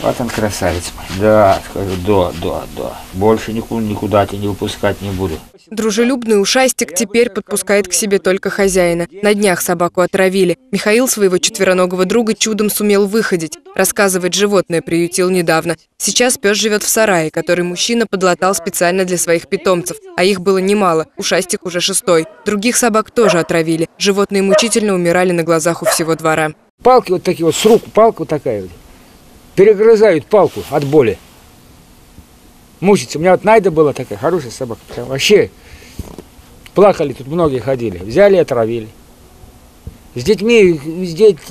Вот он красавец. Да, скажу, да. Больше никуда тебя не выпускать не буду. Дружелюбный ушастик теперь подпускает к себе только хозяина. На днях собаку отравили. Михаил своего четвероногого друга чудом сумел выходить. Рассказывает, животное приютил недавно. Сейчас пес живет в сарае, который мужчина подлатал специально для своих питомцев. А их было немало. Ушастик уже шестой. Других собак тоже отравили. Животные мучительно умирали на глазах у всего двора. Палки вот такие вот, с рук палка вот такая вот. Перегрызают палку от боли. Мучится. У меня вот Найда была такая, хорошая собака. Вообще плакали, тут многие ходили. Взяли и отравили. С детьми,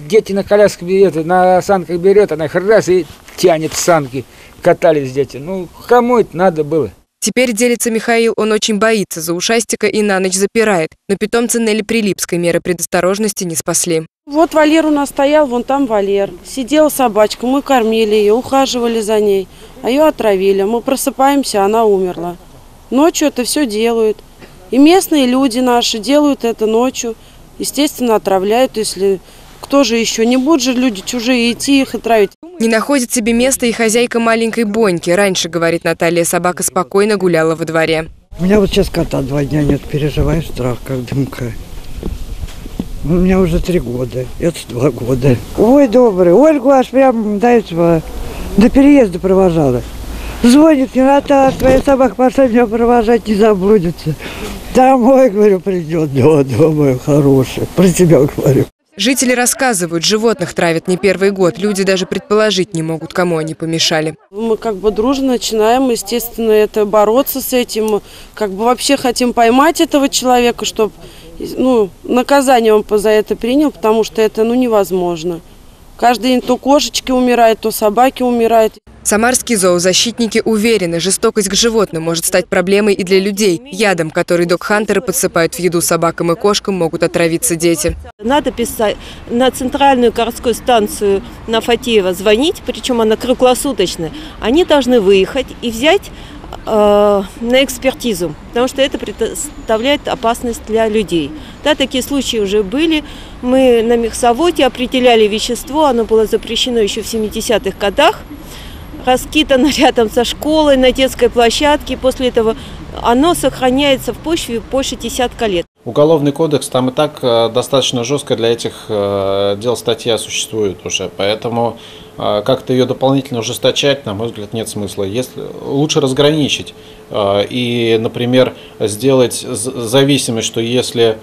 дети на колясках берет, на санках берет, она их раз и тянет санки. Катались дети. Ну, кому это надо было? Теперь, делится Михаил, он очень боится за ушастика и на ночь запирает. Но питомцы Нелли Прилипской меры предосторожности не спасли. Вот Валер у нас стоял, вон там Валер. Сидела собачка, мы кормили ее, ухаживали за ней, а ее отравили. Мы просыпаемся, она умерла. Ночью это все делают. И местные люди наши делают это ночью. Естественно, отравляют, если кто же еще. Не будут же люди чужие идти их отравить. Не находит себе места и хозяйка маленькой Боньки. Раньше, говорит Наталья, собака спокойно гуляла во дворе. У меня вот сейчас кота 2 дня нет, переживаю страх, как дымка. У меня уже 3 года, это 2 года. Ой, добрый, Ольгу аж прям до переезда провожала. Звонит, не Наташа, твоя собака пошла меня провожать, не заблудится. Домой, говорю, придет, да, домой, хороший, про тебя говорю. Жители рассказывают, животных травят не первый год. Люди даже предположить не могут, кому они помешали. Мы как бы дружно начинаем, естественно, это бороться с этим. Как бы вообще хотим поймать этого человека, чтобы наказание он за это принял, потому что это невозможно. Каждый день то кошечки умирают, то собаки умирают. Самарские зоозащитники уверены, жестокость к животным может стать проблемой и для людей. Ядом, который догхантеры подсыпают в еду собакам и кошкам, могут отравиться дети. Надо писать на центральную городскую станцию на Фатиева, звонить, причем она круглосуточная. Они должны выехать и взять на экспертизу, потому что это представляет опасность для людей. Да, такие случаи уже были. Мы на Миксовоте определяли вещество, оно было запрещено еще в 70-х годах, раскидано рядом со школой, на детской площадке. После этого оно сохраняется в почве больше десятка лет. Уголовный кодекс там и так достаточно жестко для этих дел статья существует уже, поэтому как-то ее дополнительно ужесточать, на мой взгляд, нет смысла. Если, лучше разграничить и, например, сделать зависимость, что если,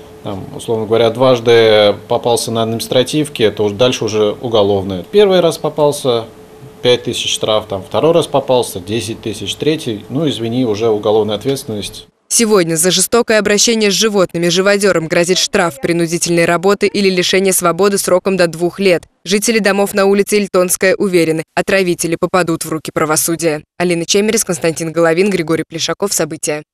условно говоря, дважды попался на административке, то дальше уже уголовное. Первый раз попался — 5000 штраф, второй раз попался — 10000, третий, извини, уже уголовная ответственность. Сегодня за жестокое обращение с животными живодерам грозит штраф, принудительной работы или лишение свободы сроком до 2 лет. Жители домов на улице Ильтонская уверены, отравители попадут в руки правосудия. Алина Чемерис, Константин Головин, Григорий Плешаков. События.